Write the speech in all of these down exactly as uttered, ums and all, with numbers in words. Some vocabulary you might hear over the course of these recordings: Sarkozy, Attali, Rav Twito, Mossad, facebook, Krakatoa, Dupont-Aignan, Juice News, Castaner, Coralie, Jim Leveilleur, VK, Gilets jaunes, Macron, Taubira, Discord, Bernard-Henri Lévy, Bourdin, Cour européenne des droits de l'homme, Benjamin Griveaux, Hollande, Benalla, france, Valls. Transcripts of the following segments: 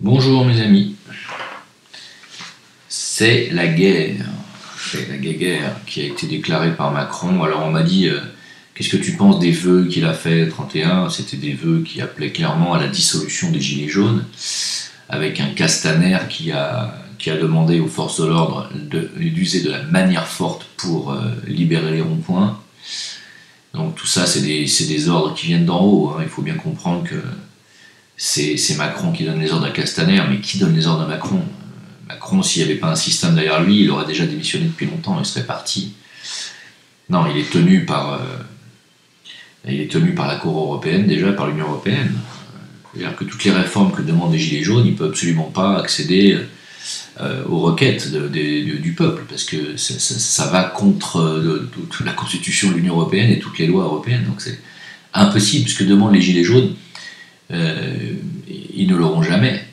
Bonjour mes amis, c'est la guerre, c'est la guerre qui a été déclarée par Macron. Alors on m'a dit, euh, qu'est-ce que tu penses des vœux qu'il a fait le trente et un? C'était des vœux qui appelaient clairement à la dissolution des Gilets jaunes, avec un Castaner qui a, qui a demandé aux forces de l'ordre d'user de la manière forte pour euh, libérer les ronds-points. Donc tout ça c'est des, des ordres qui viennent d'en haut, hein. Il faut bien comprendre que c'est Macron qui donne les ordres à Castaner, mais qui donne les ordres à Macron? Macron, s'il n'y avait pas un système derrière lui, il aurait déjà démissionné depuis longtemps, il serait parti. Non, il est tenu par, euh, il est tenu par la Cour européenne, déjà par l'Union européenne. C'est-à-dire que toutes les réformes que demandent les Gilets jaunes, il ne peut absolument pas accéder euh, aux requêtes de, de, de, du peuple, parce que ça, ça, ça va contre le, toute la Constitution de l'Union européenne et toutes les lois européennes. Donc c'est impossible, ce que demandent les Gilets jaunes. Euh, ils ne l'auront jamais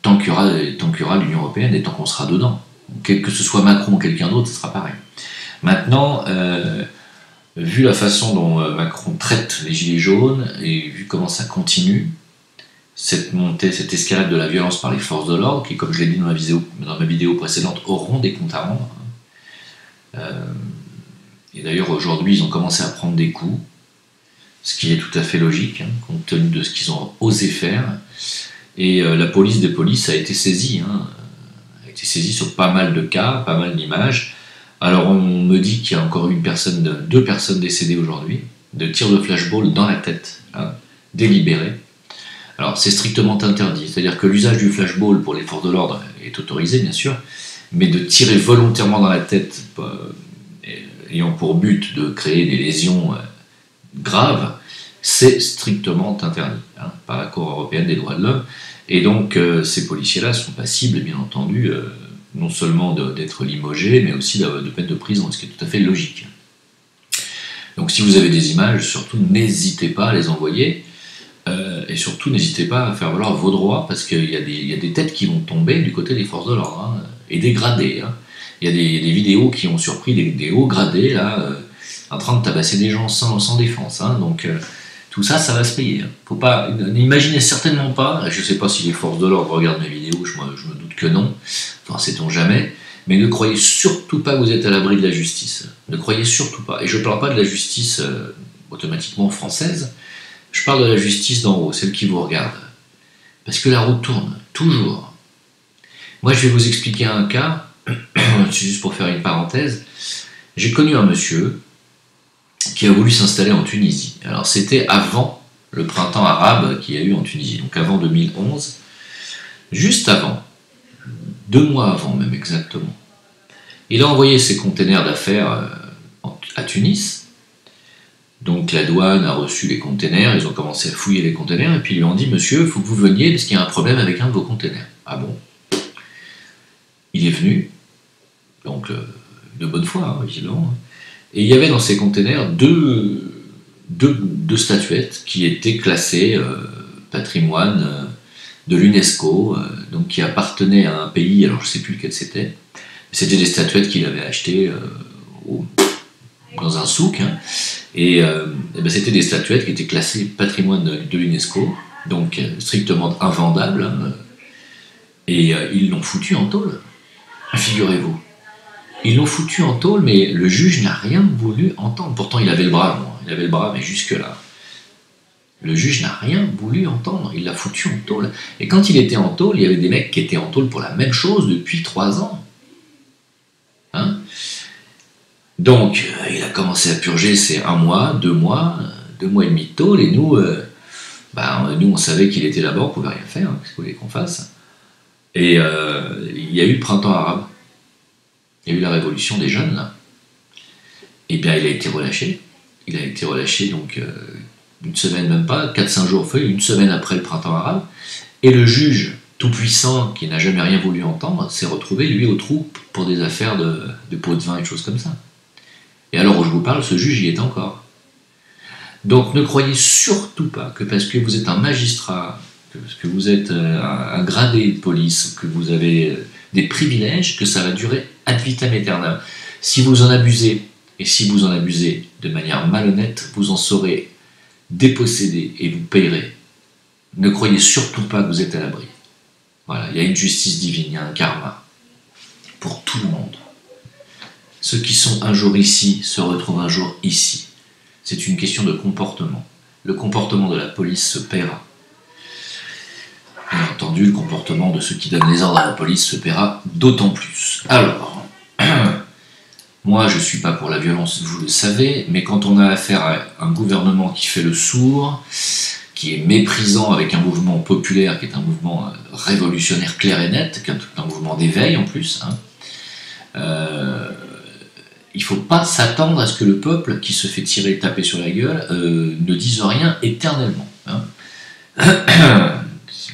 tant qu'il y aura, tant qu'il y aura l'Union européenne et tant qu'on sera dedans. Quel que ce soit Macron ou quelqu'un d'autre, ce sera pareil. Maintenant, euh, vu la façon dont Macron traite les Gilets jaunes et vu comment ça continue, cette montée, cette escalade de la violence par les forces de l'ordre, qui, comme je l'ai dit dans ma, vidéo, dans ma vidéo précédente, auront des comptes à rendre. Euh, et d'ailleurs, aujourd'hui, ils ont commencé à prendre des coups. Ce qui est tout à fait logique, hein, compte tenu de ce qu'ils ont osé faire. Et euh, la police des polices a été saisie, hein, a été saisie sur pas mal de cas, pas mal d'images. Alors on me dit qu'il y a encore une personne, deux personnes décédées aujourd'hui, de tirs de flashball dans la tête, hein, délibérés. Alors c'est strictement interdit, c'est-à-dire que l'usage du flashball pour les forces de l'ordre est autorisé, bien sûr, mais de tirer volontairement dans la tête, euh, ayant pour but de créer des lésions... Euh, grave, c'est strictement interdit, hein, par la Cour européenne des droits de l'homme, et donc euh, ces policiers-là sont passibles, bien entendu, euh, non seulement d'être limogés, mais aussi de, de peine de prison, ce qui est tout à fait logique. Donc si vous avez des images, surtout n'hésitez pas à les envoyer, euh, et surtout n'hésitez pas à faire valoir vos droits, parce qu'il y, y a des têtes qui vont tomber du côté des forces de l'ordre, hein, et des gradés, hein. Il y a des, des vidéos qui ont surpris des, des hauts gradés, là, euh, en train de tabasser des gens sans, sans défense, hein. Donc euh, tout ça, ça va se payer. Faut pas, n'imaginez certainement pas, je ne sais pas si les forces de l'ordre regardent mes vidéos, je, moi, je me doute que non, enfin sait-on jamais, mais ne croyez surtout pas que vous êtes à l'abri de la justice, ne croyez surtout pas, et je ne parle pas de la justice euh, automatiquement française, je parle de la justice d'en haut, celle qui vous regarde, parce que la roue tourne, toujours. Moi je vais vous expliquer un cas, juste pour faire une parenthèse. J'ai connu un monsieur qui a voulu s'installer en Tunisie. Alors c'était avant le printemps arabe qu'il y a eu en Tunisie, donc avant deux mille onze, juste avant, deux mois avant même exactement. Il a envoyé ses containers d'affaires à Tunis, donc la douane a reçu les containers, ils ont commencé à fouiller les containers, et puis ils lui ont dit « Monsieur, il faut que vous veniez parce qu'il y a un problème avec un de vos containers. » Ah bon? Il est venu, donc de bonne foi, évidemment. Et il y avait dans ces containers deux, deux, deux statuettes qui étaient classées euh, patrimoine euh, de l'UNESCO, euh, donc qui appartenaient à un pays, alors je ne sais plus lequel c'était. C'était des statuettes qu'il avait achetées euh, au, dans un souk, hein. Et, euh, et ben c'était des statuettes qui étaient classées patrimoine de, de l'UNESCO, donc strictement invendables, hein. Et euh, ils l'ont foutu en tôle, figurez-vous. Ils l'ont foutu en tôle, mais le juge n'a rien voulu entendre. Pourtant, il avait le bras, bon, il avait le bras, mais jusque-là. Le juge n'a rien voulu entendre, il l'a foutu en tôle. Et quand il était en tôle, il y avait des mecs qui étaient en tôle pour la même chose depuis trois ans. Hein? Donc, euh, il a commencé à purger ses un mois, deux mois, euh, deux mois et demi de tôle, et nous, euh, bah, nous on savait qu'il était là-bas, on ne pouvait rien faire, hein, qu'est-ce que vous voulez qu'on fasse? Et euh, il y a eu le printemps arabe. Il y a eu la révolution des jeunes, là. Et bien, il a été relâché. Il a été relâché, donc, euh, une semaine même pas, quatre cinq jours, fait, une semaine après le printemps arabe. Et le juge tout-puissant, qui n'a jamais rien voulu entendre, s'est retrouvé, lui, au trou pour des affaires de, de pot de vin et de choses comme ça. Et alors, où je vous parle, ce juge y est encore. Donc, ne croyez surtout pas que parce que vous êtes un magistrat, que, que vous êtes euh, un, un gradé de police, que vous avez... Euh, des privilèges, que ça va durer ad vitam aeternam. Si vous en abusez, et si vous en abusez de manière malhonnête, vous en serez dépossédé et vous payerez. Ne croyez surtout pas que vous êtes à l'abri. Voilà, il y a une justice divine, il y a un karma pour tout le monde. Ceux qui sont un jour ici se retrouvent un jour ici. C'est une question de comportement. Le comportement de la police se paiera. Bien entendu, le comportement de ceux qui donnent les ordres à la police se paiera d'autant plus. Alors, moi je ne suis pas pour la violence, vous le savez, mais quand on a affaire à un gouvernement qui fait le sourd, qui est méprisant avec un mouvement populaire, qui est un mouvement révolutionnaire clair et net, qui est un mouvement d'éveil en plus, hein, euh, il ne faut pas s'attendre à ce que le peuple qui se fait tirer et taper sur la gueule euh, ne dise rien éternellement. Hein.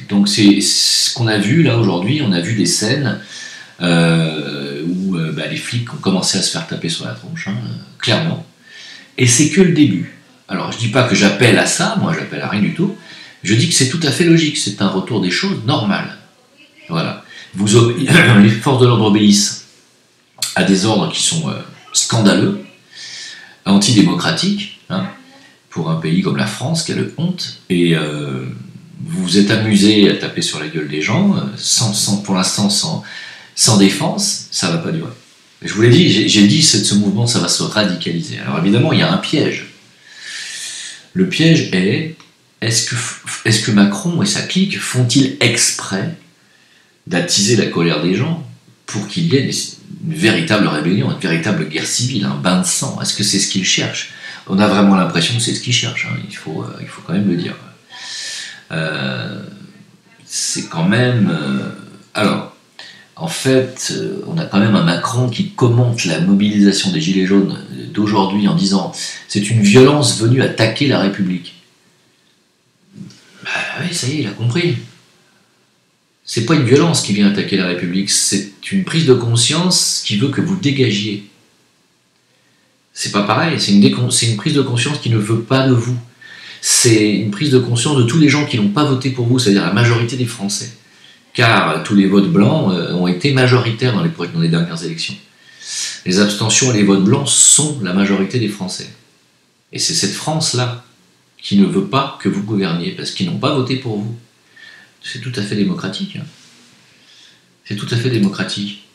Donc c'est ce qu'on a vu là aujourd'hui, on a vu des scènes euh, où euh, bah, les flics ont commencé à se faire taper sur la tronche, hein, clairement. Et c'est que le début. Alors je ne dis pas que j'appelle à ça, moi j'appelle à rien du tout, je dis que c'est tout à fait logique, c'est un retour des choses normales. Voilà. Vous obé- les forces de l'ordre obéissent à des ordres qui sont euh, scandaleux, antidémocratiques, hein, pour un pays comme la France, qui a le honte, et... Euh, vous vous êtes amusé à taper sur la gueule des gens, sans, sans, pour l'instant sans, sans défense, ça ne va pas durer. Je vous l'ai dit, j'ai dit, ce mouvement, ça va se radicaliser. Alors évidemment, il y a un piège. Le piège est, est-ce que, est-ce que Macron et sa clique font-ils exprès d'attiser la colère des gens pour qu'il y ait une véritable rébellion, une véritable guerre civile, un bain de sang? Est-ce que c'est ce qu'ils cherchent? On a vraiment l'impression que c'est ce qu'ils cherchent, hein. Il faut, euh, il faut quand même le dire. Euh, c'est quand même... Euh, alors, en fait, euh, on a quand même un Macron qui commente la mobilisation des Gilets jaunes d'aujourd'hui en disant « c'est une violence venue attaquer la République ». Bah oui, ça y est, il a compris. C'est pas une violence qui vient attaquer la République, c'est une prise de conscience qui veut que vous dégagiez. C'est pas pareil, c'est une, une prise de conscience qui ne veut pas de vous. C'est une prise de conscience de tous les gens qui n'ont pas voté pour vous, c'est-à-dire la majorité des Français. Car tous les votes blancs ont été majoritaires dans les, dans les dernières élections. Les abstentions et les votes blancs sont la majorité des Français. Et c'est cette France-là qui ne veut pas que vous gouverniez, parce qu'ils n'ont pas voté pour vous. C'est tout à fait démocratique. C'est tout à fait démocratique.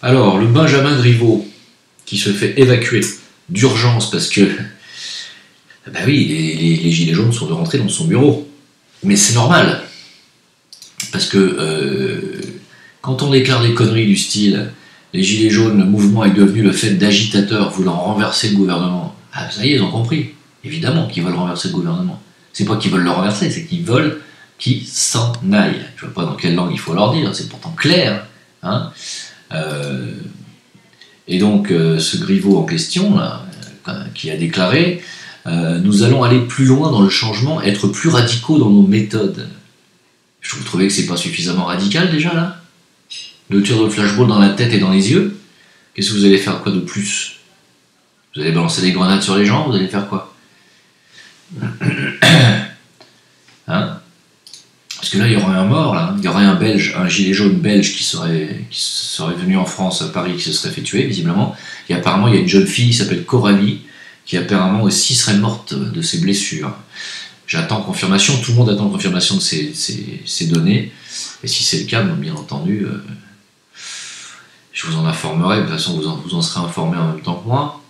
Alors, le Benjamin Griveaux, qui se fait évacuer d'urgence parce que... Ben oui, les, les, les gilets jaunes sont rentrés dans son bureau. Mais c'est normal. Parce que euh, quand on déclare des conneries du style « Les gilets jaunes, le mouvement est devenu le fait d'agitateurs voulant renverser le gouvernement », ah ça y est, ils ont compris. Évidemment qu'ils veulent renverser le gouvernement. C'est pas qu'ils veulent le renverser, c'est qu'ils veulent qu'ils s'en aillent. Je vois pas dans quelle langue il faut leur dire, c'est pourtant clair. Hein, euh, et donc, euh, ce Griveaux en question, là, qui a déclaré... Euh, nous allons aller plus loin dans le changement, être plus radicaux dans nos méthodes. Je trouve trouvais que c'est pas suffisamment radical déjà là. Le tir de flashball dans la tête et dans les yeux. Qu'est-ce que vous allez faire quoi de plus? Vous allez balancer des grenades sur les gens, vous allez faire quoi? Hein? Parce que là il y aurait un mort là, il y aurait un belge, un gilet jaune belge qui serait, qui serait venu en France à Paris, qui se serait fait tuer visiblement. Et apparemment il y a une jeune fille qui s'appelle Coralie, qui apparemment aussi serait morte de ses blessures. J'attends confirmation, tout le monde attend confirmation de ces, ces, ces données, et si c'est le cas, bien entendu, euh, je vous en informerai, de toute façon vous en, vous en serez informé en même temps que moi.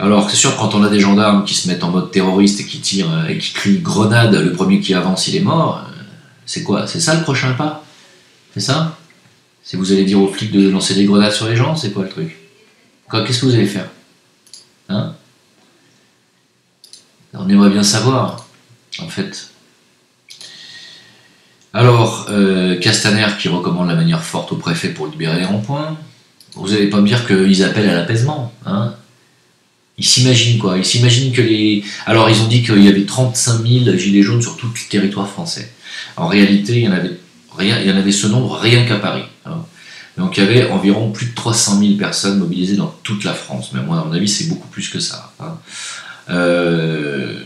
Alors c'est sûr, quand on a des gendarmes qui se mettent en mode terroriste et qui tirent et qui crient « grenade », le premier qui avance il est mort, c'est quoi? C'est ça le prochain pas? C'est ça? Si vous allez dire aux flics de lancer des grenades sur les gens, c'est quoi le truc? Qu'est-ce que vous allez faire? Hein? On aimerait bien savoir, en fait. Alors, euh, Castaner qui recommande la manière forte au préfet pour libérer les ronds-points. Vous n'allez pas me dire qu'ils appellent à l'apaisement. Hein, ils s'imaginent quoi? Ils s'imaginent que les... Alors, ils ont dit qu'il y avait trente-cinq mille gilets jaunes sur tout le territoire français. En réalité, il y en avait, rien, il y en avait ce nombre rien qu'à Paris. Hein. Donc, il y avait environ plus de trois cent mille personnes mobilisées dans toute la France. Mais moi, à mon avis, c'est beaucoup plus que ça. Hein. Euh,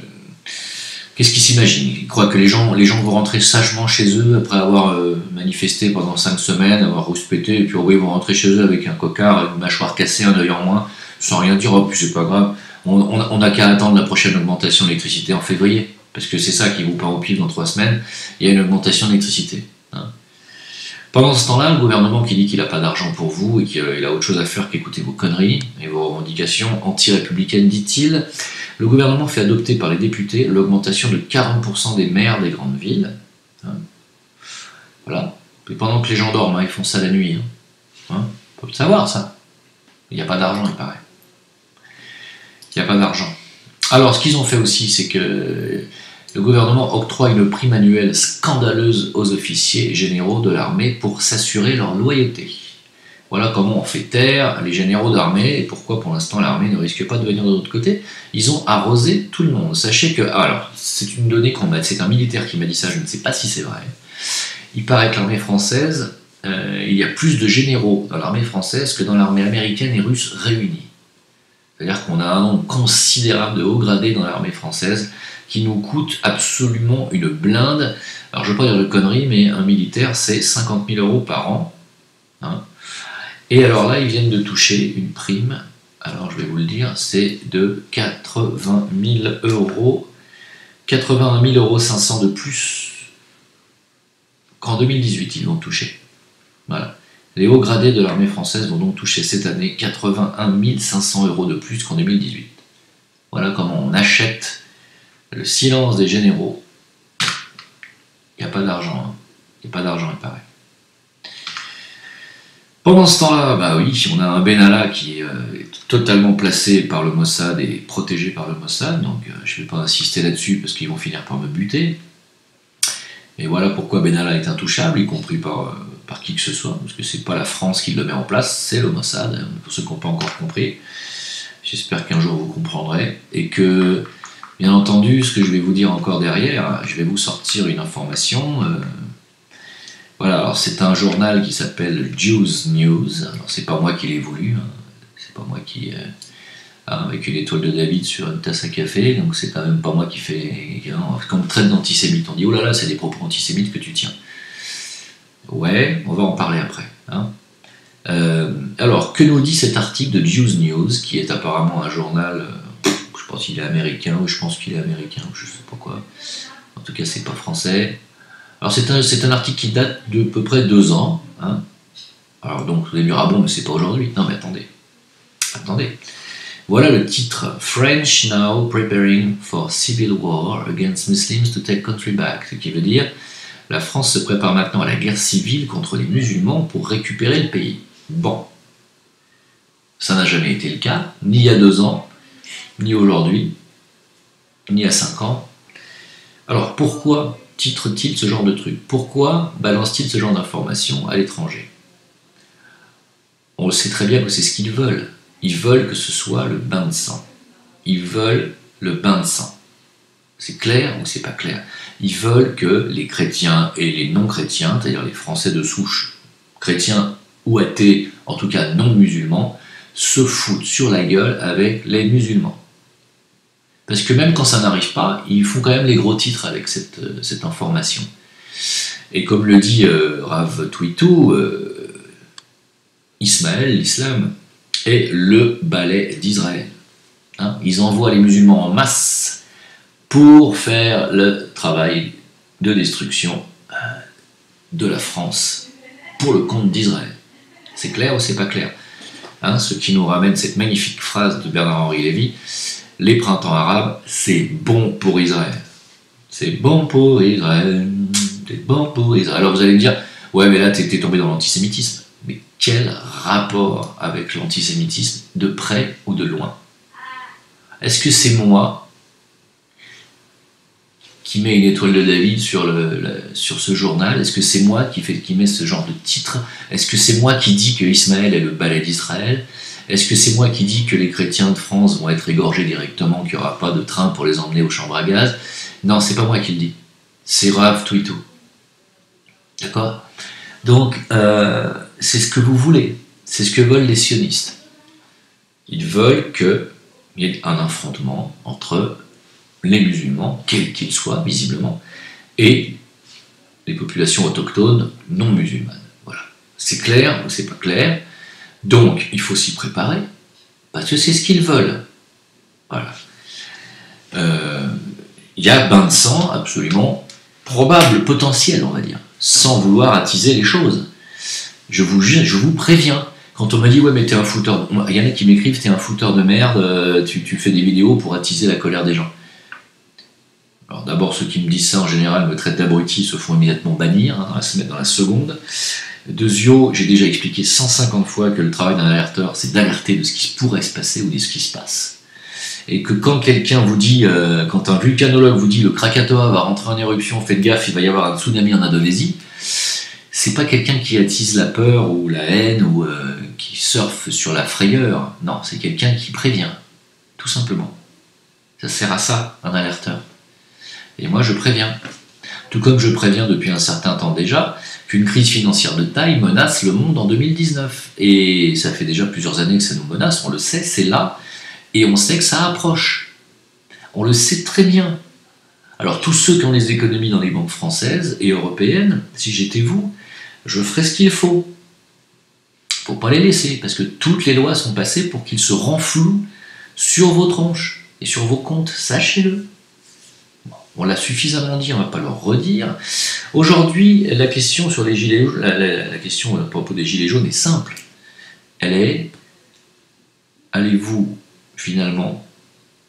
qu'est-ce qu'ils s'imaginent? Ils croient que les gens, les gens vont rentrer sagement chez eux après avoir euh, manifesté pendant cinq semaines, avoir rouspété, et puis oh, ils vont rentrer chez eux avec un cocard, une mâchoire cassée, un œil en moins, sans rien dire, oh puis c'est pas grave, on n'a qu'à attendre la prochaine augmentation de l'électricité en février, parce que c'est ça qui vous part au pif dans trois semaines, il y a une augmentation d'électricité. Hein. Pendant ce temps-là, le gouvernement qui dit qu'il n'a pas d'argent pour vous et qu'il a autre chose à faire qu'écouter vos conneries et vos revendications anti-républicaines, dit-il, le gouvernement fait adopter par les députés l'augmentation de quarante pour cent des maires des grandes villes. Hein. Voilà. Et pendant que les gens dorment, hein, ils font ça la nuit. Hein. Hein. On peut le savoir, ça. Il n'y a pas d'argent, il paraît. Il n'y a pas d'argent. Alors, ce qu'ils ont fait aussi, c'est que le gouvernement octroie une prime annuelle scandaleuse aux officiers généraux de l'armée pour s'assurer leur loyauté. Voilà comment on fait taire les généraux d'armée et pourquoi pour l'instant l'armée ne risque pas de venir de l'autre côté. Ils ont arrosé tout le monde. Sachez que, alors, c'est une donnée qu'on m'a, c'est un militaire qui m'a dit ça, je ne sais pas si c'est vrai. Il paraît que l'armée française, euh, il y a plus de généraux dans l'armée française que dans l'armée américaine et russe réunies. C'est-à-dire qu'on a un nombre considérable de hauts gradés dans l'armée française qui nous coûte absolument une blinde. Alors je ne veux pas dire de conneries, mais un militaire c'est cinquante mille euros par an. Hein. Et alors là, ils viennent de toucher une prime, alors je vais vous le dire, c'est de quatre-vingt mille euros, quatre-vingt-un mille cinq cents euros de plus qu'en deux mille dix-huit, ils vont toucher. Voilà. Les hauts gradés de l'armée française vont donc toucher cette année quatre-vingt-un mille cinq cents euros de plus qu'en deux mille dix-huit. Voilà comment on achète le silence des généraux. Il n'y a pas d'argent, il n'y a pas d'argent, il paraît. Pendant ce temps-là, bah oui, on a un Benalla qui euh, est totalement placé par le Mossad et protégé par le Mossad, donc euh, je ne vais pas insister là-dessus parce qu'ils vont finir par me buter. Et voilà pourquoi Benalla est intouchable, y compris par, euh, par qui que ce soit, parce que c'est pas la France qui le met en place, c'est le Mossad, pour ceux qui n'ont pas encore compris. J'espère qu'un jour vous comprendrez, et que, bien entendu, ce que je vais vous dire encore derrière, je vais vous sortir une information... Euh, Voilà, alors c'est un journal qui s'appelle Juice News. Alors c'est pas moi qui l'ai voulu, hein. C'est pas moi qui... Euh, avec une étoile de David sur une tasse à café, donc c'est quand même pas moi qui fait... Quand on me traite d'antisémite, on dit « Oh là là, c'est des propos antisémites que tu tiens ». Ouais, on va en parler après. Hein. Euh, alors, que nous dit cet article de Juice News, qui est apparemment un journal... Euh, je pense qu'il est américain, ou je pense qu'il est américain, ou je sais pas quoi. En tout cas, c'est pas français... Alors c'est un, un article qui date de peu près deux ans. Hein. Alors donc vous allez me dire, ah bon, mais c'est pas aujourd'hui. Non mais attendez, attendez. Voilà le titre, French now preparing for civil war against Muslims to take country back. Ce qui veut dire, la France se prépare maintenant à la guerre civile contre les musulmans pour récupérer le pays. Bon, ça n'a jamais été le cas, ni il y a deux ans, ni aujourd'hui, ni à cinq ans. Alors pourquoi titre-t-il ce genre de truc? Pourquoi balance-t-il ce genre d'informations à l'étranger? On le sait très bien que c'est ce qu'ils veulent. Ils veulent que ce soit le bain de sang. Ils veulent le bain de sang. C'est clair ou c'est pas clair? Ils veulent que les chrétiens et les non-chrétiens, c'est-à-dire les Français de souche, chrétiens ou athées, en tout cas non-musulmans, se foutent sur la gueule avec les musulmans. Parce que même quand ça n'arrive pas, ils font quand même les gros titres avec cette, cette information. Et comme le dit euh, Rav Twito, euh, Ismaël, l'islam, est le balai d'Israël. Hein, ils envoient les musulmans en masse pour faire le travail de destruction de la France pour le compte d'Israël. C'est clair ou c'est pas clair? Hein, ce qui nous ramène cette magnifique phrase de Bernard-Henri Lévy, les printemps arabes, c'est bon pour Israël. C'est bon pour Israël. C'est bon pour Israël. Alors vous allez me dire, ouais mais là t'es tombé dans l'antisémitisme. Mais quel rapport avec l'antisémitisme, de près ou de loin? Est-ce que c'est moi qui mets une étoile de David sur, le, le, sur ce journal? Est-ce que c'est moi qui, fait, qui met ce genre de titre? Est-ce que c'est moi qui dis que Ismaël est le balai d'Israël? Est-ce que c'est moi qui dis que les chrétiens de France vont être égorgés directement, qu'il n'y aura pas de train pour les emmener aux chambres à gaz? Non, c'est pas moi qui le dis. C'est Rav Twito. D'accord? Donc, euh, c'est ce que vous voulez. C'est ce que veulent les sionistes. Ils veulent qu'il y ait un affrontement entre les musulmans, quels qu'ils soient, visiblement, et les populations autochtones non musulmanes. Voilà. C'est clair ou c'est pas clair? Donc, il faut s'y préparer, parce que c'est ce qu'ils veulent. Voilà. Euh, y a bain de sang absolument probable, potentiel, on va dire, sans vouloir attiser les choses. Je vous jure, je vous préviens. Quand on me dit « ouais mais t'es un fouteur », il y en a qui m'écrivent « t'es un fouteur de merde, tu, tu fais des vidéos pour attiser la colère des gens ». Alors d'abord, ceux qui me disent ça en général me traitent d'abruti, se font immédiatement bannir, hein, à se mettre dans la seconde. Deuxièmement, j'ai déjà expliqué cent cinquante fois que le travail d'un alerteur, c'est d'alerter de ce qui pourrait se passer ou de ce qui se passe. Et que quand quelqu'un vous dit, euh, quand un vulcanologue vous dit « le Krakatoa va rentrer en éruption, faites gaffe, il va y avoir un tsunami en Indonésie », c'est pas quelqu'un qui attise la peur ou la haine ou euh, qui surfe sur la frayeur. Non, c'est quelqu'un qui prévient, tout simplement. Ça sert à ça, un alerteur. Et moi, je préviens. Tout comme je préviens depuis un certain temps déjà qu'une crise financière de taille menace le monde en deux mille dix-neuf. Et ça fait déjà plusieurs années que ça nous menace, on le sait, c'est là. Et on sait que ça approche. On le sait très bien. Alors tous ceux qui ont les économies dans les banques françaises et européennes, si j'étais vous, je ferai ce qu'il faut pour pas les laisser, parce que toutes les lois sont passées pour qu'ils se renflouent sur vos tranches et sur vos comptes, sachez-le. On l'a suffisamment dit, on ne va pas leur redire. Aujourd'hui, la question sur les gilets jaunes, la, la, la question à propos des gilets jaunes est simple. Elle est, allez-vous finalement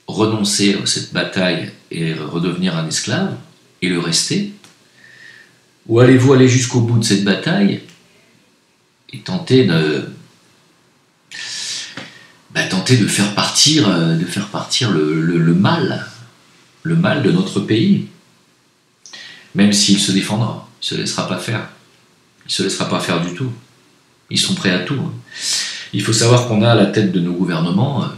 renoncer à cette bataille et redevenir un esclave et le rester ? Ou allez-vous aller jusqu'au bout de cette bataille et tenter de, bah, tenter de faire partir, de faire partir le, le, le mal, le mal de notre pays, même s'il se défendra, il ne se laissera pas faire, il ne se laissera pas faire du tout. Ils sont prêts à tout. Il faut savoir qu'on a à la tête de nos gouvernements,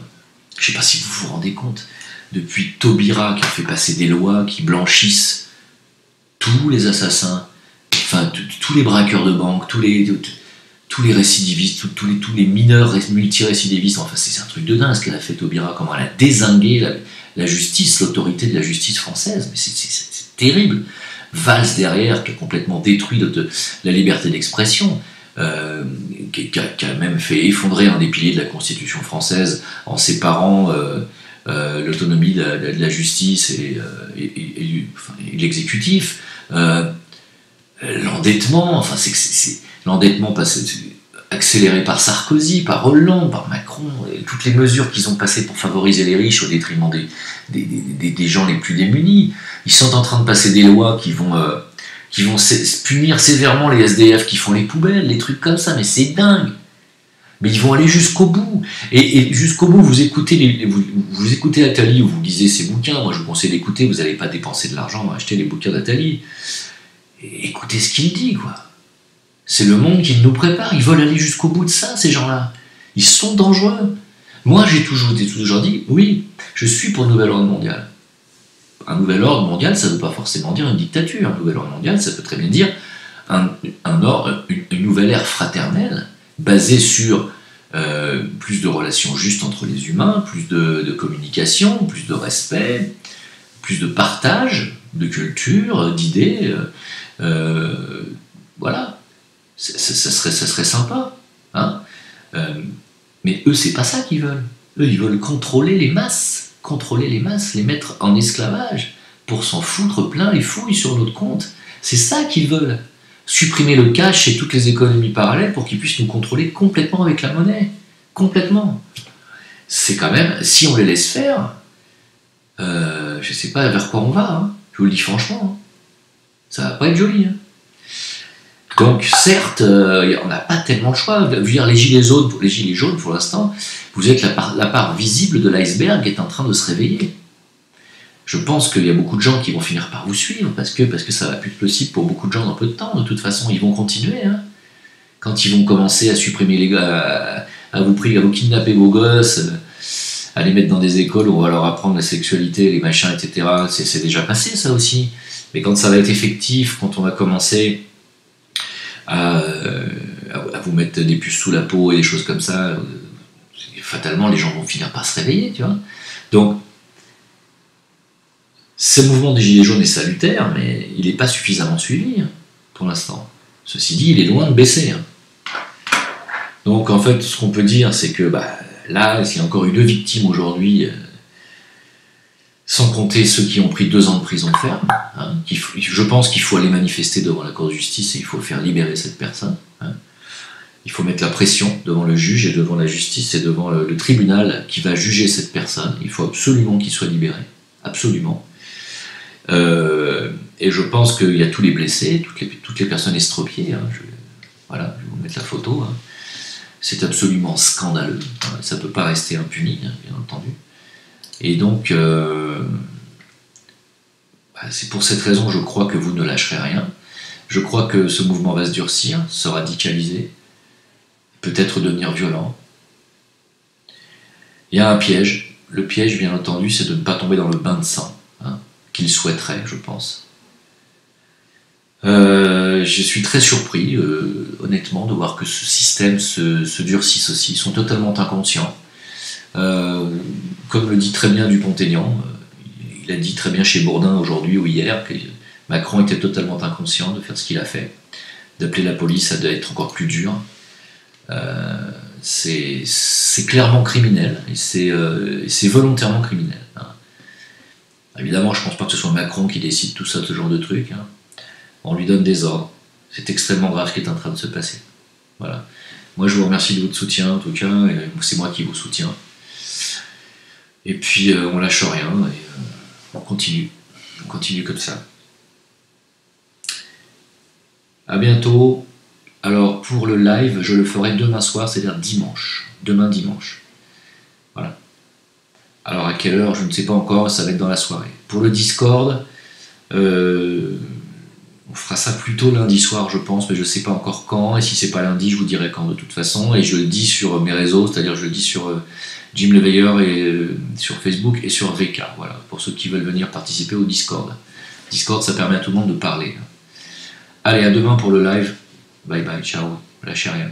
je ne sais pas si vous vous rendez compte, depuis Taubira qui a fait passer des lois qui blanchissent tous les assassins, enfin, tous les braqueurs de banque, tous les, tous les récidivistes, tous les, tous les mineurs multirécidivistes, enfin c'est un truc de dingue ce qu'elle a fait Taubira, comment elle a dézingué la, la justice, l'autorité de la justice française, mais c'est terrible. Valls derrière, qui a complètement détruit de, de, la liberté d'expression, euh, qui, qui, qui a même fait effondrer un des piliers de la Constitution française en séparant euh, euh, l'autonomie de, de, de la justice et, euh, et, et, et, enfin, et l'exécutif. Euh, l'endettement, enfin c'est l'endettement accéléré par Sarkozy, par Hollande, par Macron, et toutes les mesures qu'ils ont passées pour favoriser les riches au détriment des, des, des, des gens les plus démunis. Ils sont en train de passer des lois qui vont, euh, qui vont punir sévèrement les S D F qui font les poubelles, les trucs comme ça, mais c'est dingue. Mais ils vont aller jusqu'au bout. Et, et jusqu'au bout, vous écoutez, les, vous, vous écoutez Attali, ou vous lisez ses bouquins. Moi, je vous conseille d'écouter, vous n'allez pas dépenser de l'argent à acheter les bouquins d'Attali. Écoutez ce qu'il dit, quoi. C'est le monde qu'ils nous préparent. Ils veulent aller jusqu'au bout de ça, ces gens-là. Ils sont dangereux. Moi, j'ai toujours, toujours dit, oui, je suis pour le nouvel ordre mondial. Un nouvel ordre mondial, ça ne veut pas forcément dire une dictature. Un nouvel ordre mondial, ça peut très bien dire un, un ordre, une, une nouvelle ère fraternelle, basé sur euh, plus de relations justes entre les humains, plus de, de communication, plus de respect, plus de partage, de culture, d'idées. Euh, voilà. Ça, ça, ça, serait, ça serait sympa. Hein euh, mais eux, c'est pas ça qu'ils veulent. Eux, ils veulent contrôler les masses, contrôler les masses, les mettre en esclavage pour s'en foutre plein les fouilles sur notre compte. C'est ça qu'ils veulent. Supprimer le cash et toutes les économies parallèles pour qu'ils puissent nous contrôler complètement avec la monnaie. Complètement. C'est quand même, si on les laisse faire, euh, je ne sais pas vers quoi on va. Hein. Je vous le dis franchement. Hein. Ça va pas être joli. Hein. Donc certes, euh, on n'a pas tellement le choix. Je veux dire, les gilets jaunes, les gilets jaunes pour l'instant, vous êtes la part, la part visible de l'iceberg qui est en train de se réveiller. Je pense qu'il y a beaucoup de gens qui vont finir par vous suivre, parce que, parce que ça va plus être possible pour beaucoup de gens dans peu de temps. De toute façon, ils vont continuer. Hein. Quand ils vont commencer à supprimer les gars, à, à vous priver, à vous kidnapper vos gosses, à les mettre dans des écoles où on va leur apprendre la sexualité, les machins, et cetera. C'est déjà passé, ça aussi. Mais quand ça va être effectif, quand on va commencer à, à vous mettre des puces sous la peau et des choses comme ça, fatalement, les gens vont finir par se réveiller, tu vois. Donc, ce mouvement des Gilets jaunes est salutaire, mais il n'est pas suffisamment suivi hein, pour l'instant. Ceci dit, il est loin de baisser. Hein. Donc en fait, ce qu'on peut dire, c'est que bah, là, s'il y a encore eu deux victimes aujourd'hui, euh, sans compter ceux qui ont pris deux ans de prison ferme, hein, qui, je pense qu'il faut aller manifester devant la Cour de justice et il faut faire libérer cette personne. Hein. Il faut mettre la pression devant le juge et devant la justice et devant le, le tribunal qui va juger cette personne. Il faut absolument qu'il soit libéré. Absolument. Euh, et je pense qu'il y a tous les blessés, toutes les, toutes les personnes estropiées. Hein, je, voilà, je vais vous mettre la photo. Hein. C'est absolument scandaleux. Ça ne peut pas rester impuni, hein, bien entendu. Et donc, euh, bah, c'est pour cette raison, je crois que vous ne lâcherez rien. Je crois que ce mouvement va se durcir, se radicaliser, peut-être devenir violent. Il y a un piège. Le piège, bien entendu, c'est de ne pas tomber dans le bain de sang, hein, qu'il souhaiterait, je pense. Euh, je suis très surpris, euh, honnêtement, de voir que ce système se, se durcisse aussi. Ils sont totalement inconscients. Euh, comme le dit très bien Dupont-Aignan, euh, il a dit très bien chez Bourdin aujourd'hui ou hier que Macron était totalement inconscient de faire ce qu'il a fait. D'appeler la police, ça doit être encore plus dur. Euh, c'est clairement criminel, et c'est euh, volontairement criminel. Hein. Évidemment, je ne pense pas que ce soit Macron qui décide tout ça, ce genre de truc. Hein. On lui donne des ordres. C'est extrêmement grave ce qui est en train de se passer. Voilà. Moi, je vous remercie de votre soutien, en tout cas. C'est moi qui vous soutiens. Et puis, euh, on lâche rien, et euh, on continue. On continue comme ça. À bientôt. Alors, pour le live, je le ferai demain soir, c'est-à-dire dimanche. Demain, dimanche. Voilà. Alors, à quelle heure, je ne sais pas encore, ça va être dans la soirée. Pour le Discord, euh, on fera ça plutôt lundi soir, je pense, mais je ne sais pas encore quand. Et si ce n'est pas lundi, je vous dirai quand, de toute façon. Et je le dis sur mes réseaux, c'est-à-dire je le dis sur euh, Jim Leveilleur, et euh, sur Facebook et sur V K, voilà, pour ceux qui veulent venir participer au Discord. Discord, ça permet à tout le monde de parler. Allez, à demain pour le live. Bye bye, ciao, lâchez rien.